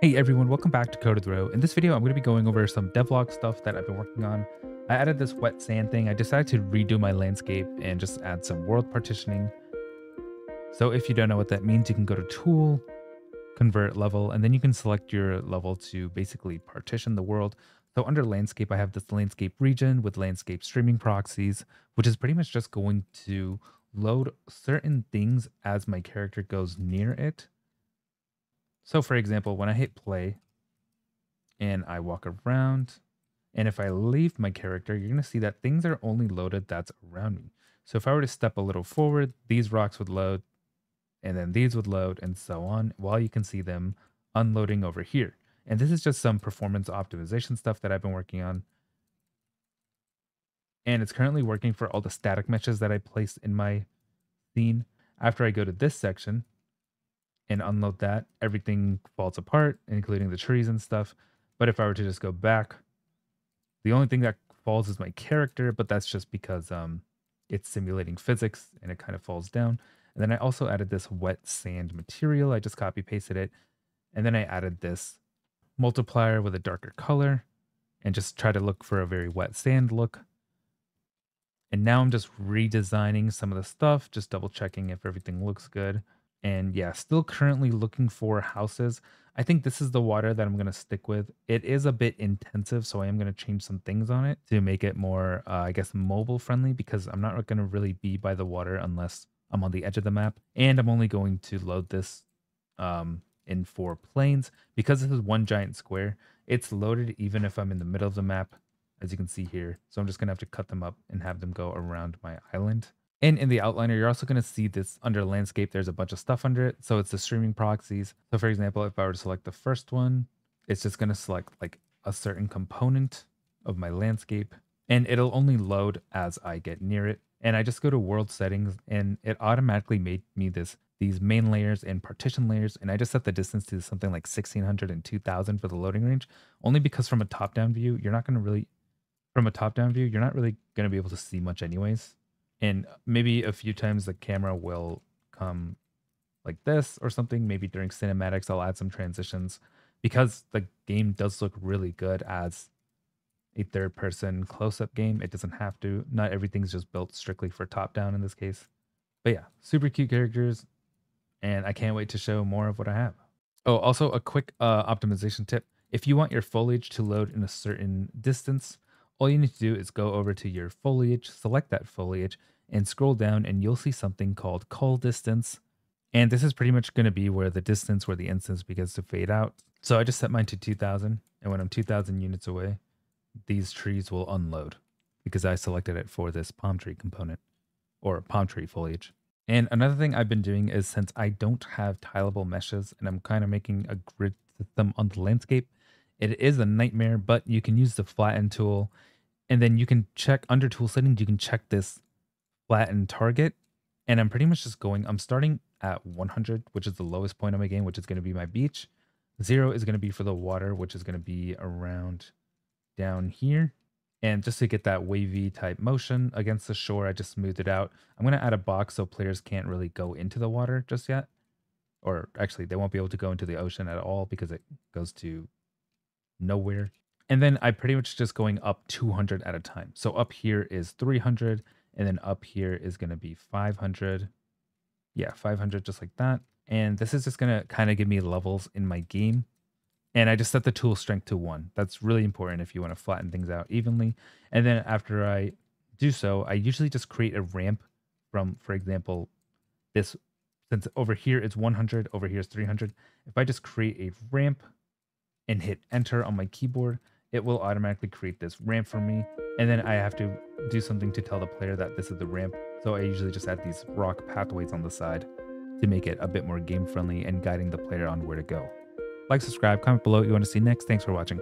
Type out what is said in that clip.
Hey everyone, welcome back to Code With Ro. In this video, I'm going to be going over some devlog stuff that I've been working on. I added this wet sand thing. I decided to redo my landscape and just add some world partitioning. So if you don't know what that means, you can go to Tool, Convert Level, and then you can select your level to basically partition the world. So under Landscape, I have this landscape region with landscape streaming proxies, which is pretty much just going to load certain things as my character goes near it. So for example, when I hit play and I walk around, and if I leave my character, you're going to see that things are only loaded that's around me. So if I were to step a little forward, these rocks would load, and then these would load, and so on, while you can see them unloading over here. And this is just some performance optimization stuff that I've been working on. And it's currently working for all the static meshes that I placed in my scene. After I go to this section and unload that, everything falls apart, including the trees and stuff. But if I were to just go back, the only thing that falls is my character, but that's just because it's simulating physics and it kind of falls down. And then I also added this wet sand material. I just copy pasted it. And then I added this multiplier with a darker color and just try to look for a very wet sand look. And now I'm just redesigning some of the stuff, just double checking if everything looks good. And yeah, still currently looking for houses. I think this is the water that I'm going to stick with. It is a bit intensive, so I am going to change some things on it to make it more, I guess, mobile friendly, because I'm not going to really be by the water unless I'm on the edge of the map. And I'm only going to load this in 4 planes because this is one giant square. It's loaded even if I'm in the middle of the map, as you can see here. So I'm just going to have to cut them up and have them go around my island. And in the outliner, you're also going to see this under landscape, there's a bunch of stuff under it. So it's the streaming proxies. So for example, if I were to select the first one, it's just going to select like a certain component of my landscape, and it'll only load as I get near it. And I just go to world settings, and it automatically made me these main layers and partition layers. And I just set the distance to something like 1600 and 2000 for the loading range, only because from a top down view, you're not really going to be able to see much anyways. And maybe a few times the camera will come like this or something. Maybe during cinematics, I'll add some transitions because the game does look really good as a third person close up game. It doesn't have to. Not everything's just built strictly for top down in this case. But yeah, super cute characters. And I can't wait to show more of what I have. Oh, also a quick optimization tip. If you want your foliage to load in a certain distance, all you need to do is go over to your foliage, select that foliage, and scroll down, and you'll see something called cull distance. And this is pretty much going to be where the distance where the instance begins to fade out. So I just set mine to 2000, and when I'm 2000 units away, these trees will unload because I selected it for this palm tree component or palm tree foliage. And another thing I've been doing is, since I don't have tileable meshes and I'm kind of making a grid system on the landscape, it is a nightmare, but you can use the flatten tool, and then you can check under tool settings, you can check this flatten target. And I'm pretty much just going, I'm starting at 100, which is the lowest point of my game, which is going to be my beach. 0 is going to be for the water, which is going to be around down here. And just to get that wavy type motion against the shore, I just smoothed it out. I'm going to add a box so players can't really go into the water just yet. Or actually, they won't be able to go into the ocean at all because it goes to nowhere. And then I pretty much just going up 200 at a time. So up here is 300, and then up here is going to be 500. Yeah, 500, just like that. And this is just going to kind of give me levels in my game. And I just set the tool strength to 1. That's really important if you want to flatten things out evenly. And then after I do so, I usually just create a ramp from, for example, this, since over here it's 100, over here is 300. If I just create a ramp and hit enter on my keyboard, it will automatically create this ramp for me. And then I have to do something to tell the player that this is the ramp. So I usually just add these rock pathways on the side to make it a bit more game friendly and guiding the player on where to go. Like, subscribe, comment below what you want to see next. Thanks for watching.